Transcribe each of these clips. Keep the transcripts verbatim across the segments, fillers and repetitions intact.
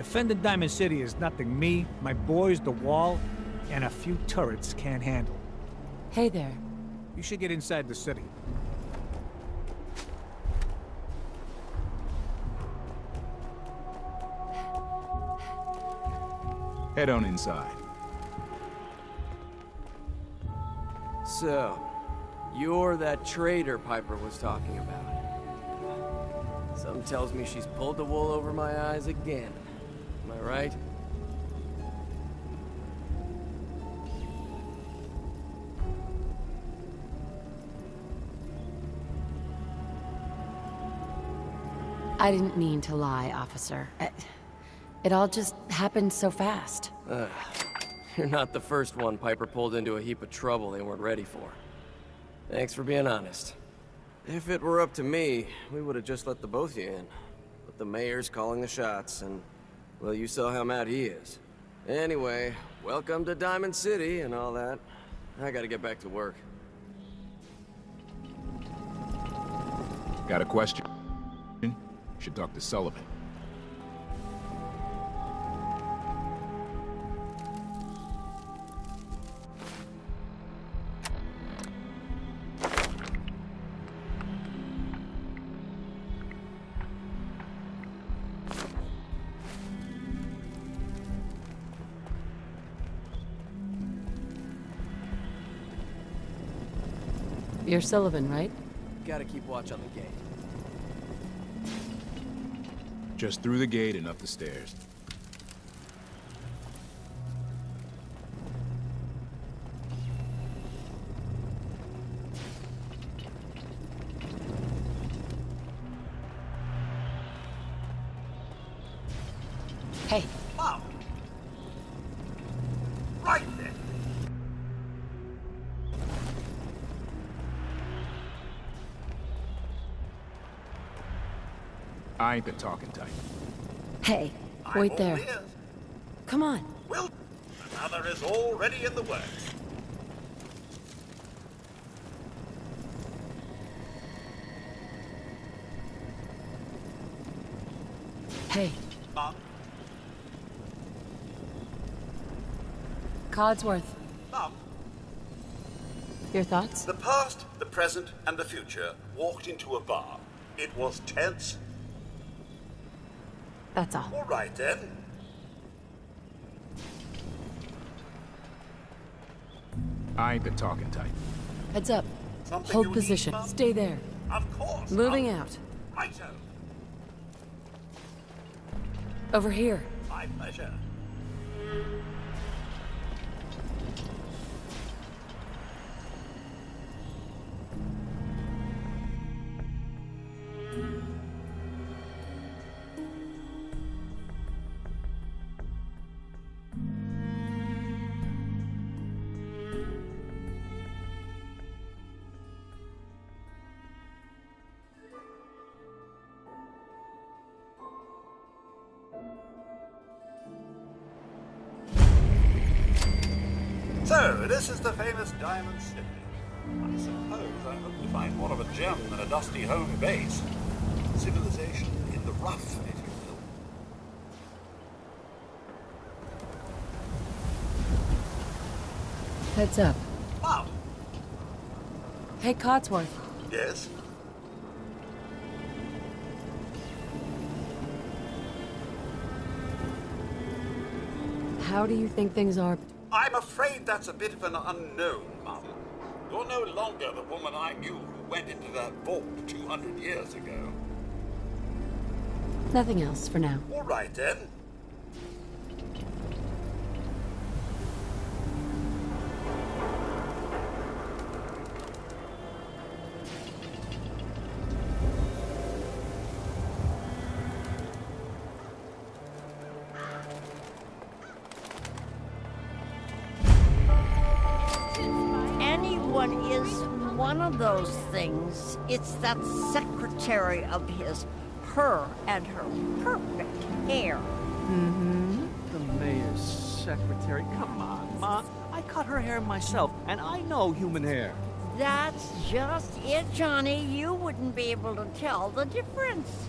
Defending Diamond City is nothing me, my boys, the wall, and a few turrets can't handle. Hey there. You should get inside the city. Head on inside. So, you're that traitor Piper was talking about. Something tells me she's pulled the wool over my eyes again. Am I right? I didn't mean to lie, officer. I, it all just happened so fast. Uh, you're not the first one Piper pulled into a heap of trouble they weren't ready for. Thanks for being honest. If it were up to me, we would have just let the both of you in. But the mayor's calling the shots, and, well, you saw how mad he is. Anyway, welcome to Diamond City and all that. I gotta get back to work. Got a question? Should talk to Sullivan. You're Sullivan, right? Gotta keep watch on the gate. Just through the gate and up the stairs. Hey. Wow. Right there. I ain't the talking type. Hey, wait there. Come on. Well, another is already in the works. Hey. Uh. Codsworth. Uh. Your thoughts? The past, the present, and the future walked into a bar. It was tense. That's all. All right, then. I ain't the talking type. Heads up. Something Hold position. Need, Stay there. Of course. Moving I'm... out. Righto. Over here. My pleasure. So, this is the famous Diamond City. I suppose I hope to find more of a gem than a dusty home base. Civilization in the rough, if you will. Heads up. Wow. Hey, Codsworth. Yes? How do you think things are? I'm afraid that's a bit of an unknown, Mother. You're no longer the woman I knew who went into that vault two hundred years ago. Nothing else for now. All right, then. Those things, it's that secretary of his, her and her perfect hair. Mm-hmm. The mayor's secretary. Come on, Ma. I cut her hair myself, and I know human hair. That's just it, Johnny. You wouldn't be able to tell the difference.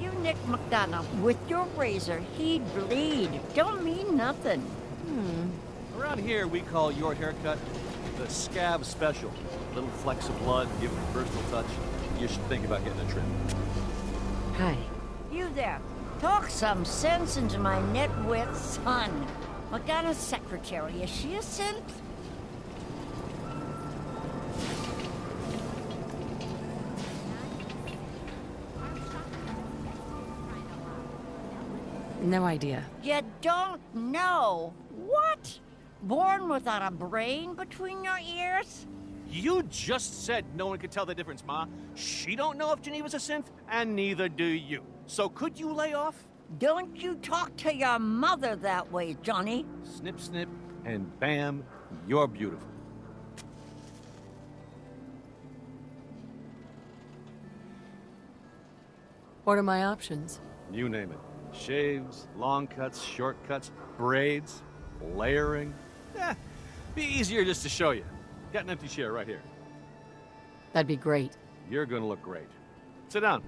You you, Nick McDonough, with your razor, he'd bleed. Don't mean nothing. Hmm. Around here, we call your haircut the scab special. Little flecks of blood, give it a personal touch. You should think about getting a trim. Hi. You there. Talk some sense into my nitwit son. McDonough's secretary, is she a simp? No idea. You don't know? What? Born without a brain between your ears? You just said no one could tell the difference, Ma. She don't know if Geneva's a synth, and neither do you. So could you lay off? Don't you talk to your mother that way, Johnny. Snip, snip, and bam, you're beautiful. What are my options? You name it. Shaves, long cuts, short cuts, braids, layering. Eh, be easier just to show you. Got an empty chair right here. That'd be great. You're gonna look great. Sit down.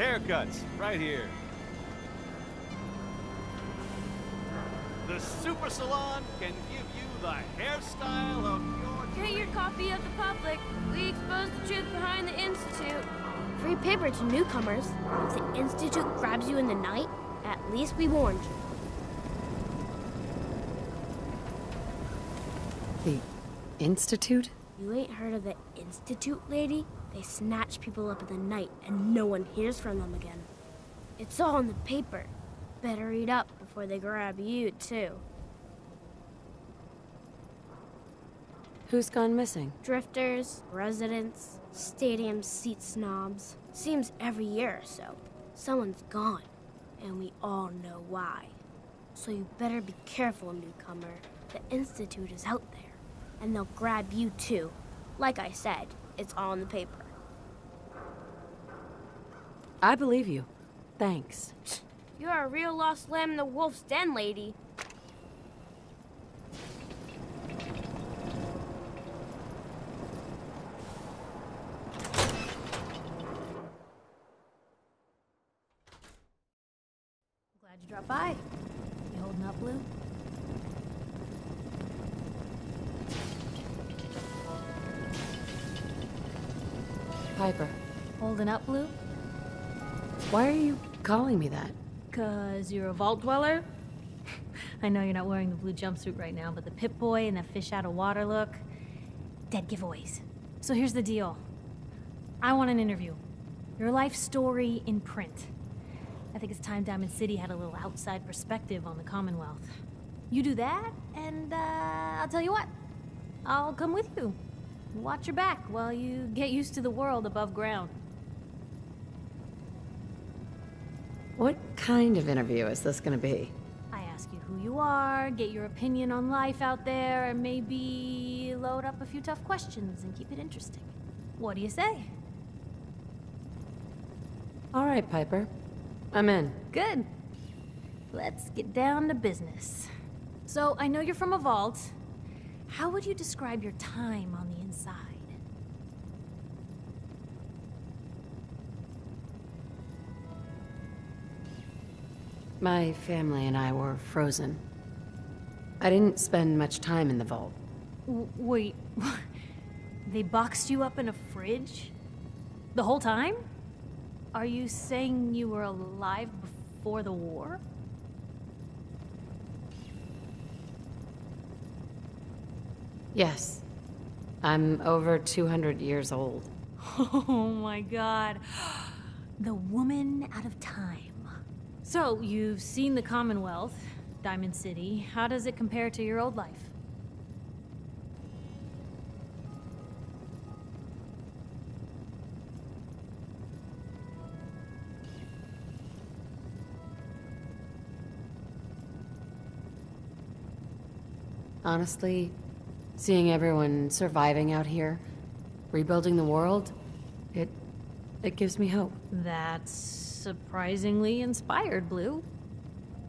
Haircuts, right here. The Super Salon can give you the hairstyle of your... Get your copy of The Public. We expose the truth behind the Institute. Free paper to newcomers. If the Institute grabs you in the night, at least we warned you. The Institute? You ain't heard of the Institute, lady? They snatch people up in the night, and no one hears from them again. It's all in the paper. Better read up before they grab you, too. Who's gone missing? Drifters, residents, stadium seat snobs. Seems every year or so, someone's gone, and we all know why. So you better be careful, newcomer. The Institute is out there, and they'll grab you, too. Like I said, it's all in the paper. I believe you. Thanks. You're a real lost lamb in the wolf's den, lady. Glad you dropped by. You holding up, Blue? Piper. Holding up, Blue? Why are you calling me that? 'Cause you're a vault dweller? I know you're not wearing the blue jumpsuit right now, but the Pip-Boy and the fish out of water look... dead giveaways. So here's the deal. I want an interview. Your life story in print. I think it's time Diamond City had a little outside perspective on the Commonwealth. You do that, and uh, I'll tell you what. I'll come with you. Watch your back while you get used to the world above ground. What kind of interview is this going to be? I ask you who you are, get your opinion on life out there, and maybe load up a few tough questions and keep it interesting. What do you say? All right, Piper. I'm in. Good. Let's get down to business. So, I know you're from a vault. How would you describe your time on the inside? My family and I were frozen. I didn't spend much time in the vault. W- wait, they boxed you up in a fridge? The whole time? Are you saying you were alive before the war? Yes. I'm over two hundred years old. Oh my god. The woman out of time. So, you've seen the Commonwealth, Diamond City. How does it compare to your old life? Honestly, seeing everyone surviving out here, rebuilding the world, it, it gives me hope. That's surprisingly inspired, Blue.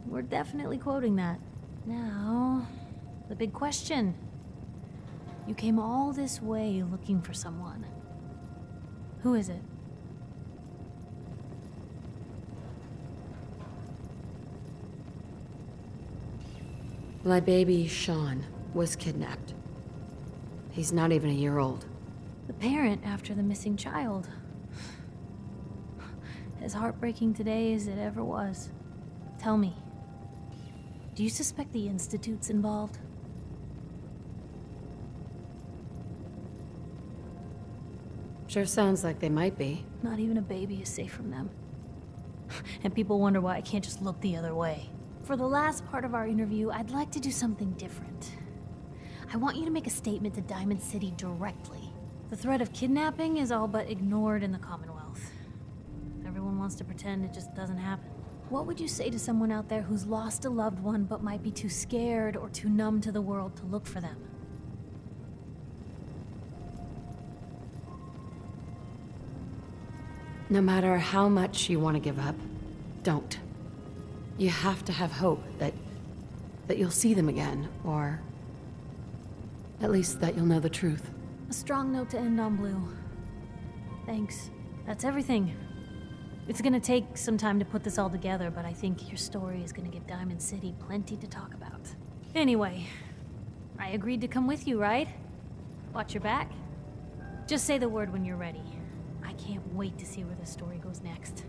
We're definitely quoting that. Now, the big question. You came all this way looking for someone. Who is it? My baby, Shaun, was kidnapped. He's not even a year old. The parent after the missing child. As heartbreaking today as it ever was. Tell me, do you suspect the Institute's involved? Sure sounds like they might be. Not even a baby is safe from them. And people wonder why I can't just look the other way. For the last part of our interview, I'd like to do something different. I want you to make a statement to Diamond City directly. The threat of kidnapping is all but ignored in the Commonwealth. Wants to pretend it just doesn't happen. What would you say to someone out there who's lost a loved one but might be too scared or too numb to the world to look for them? No matter how much you want to give up, don't. You have to have hope that that you'll see them again, or at least that you'll know the truth. A strong note to end on, Blue. Thanks. That's everything. It's gonna take some time to put this all together, but I think your story is gonna give Diamond City plenty to talk about. Anyway, I agreed to come with you, right? Watch your back. Just say the word when you're ready. I can't wait to see where this story goes next.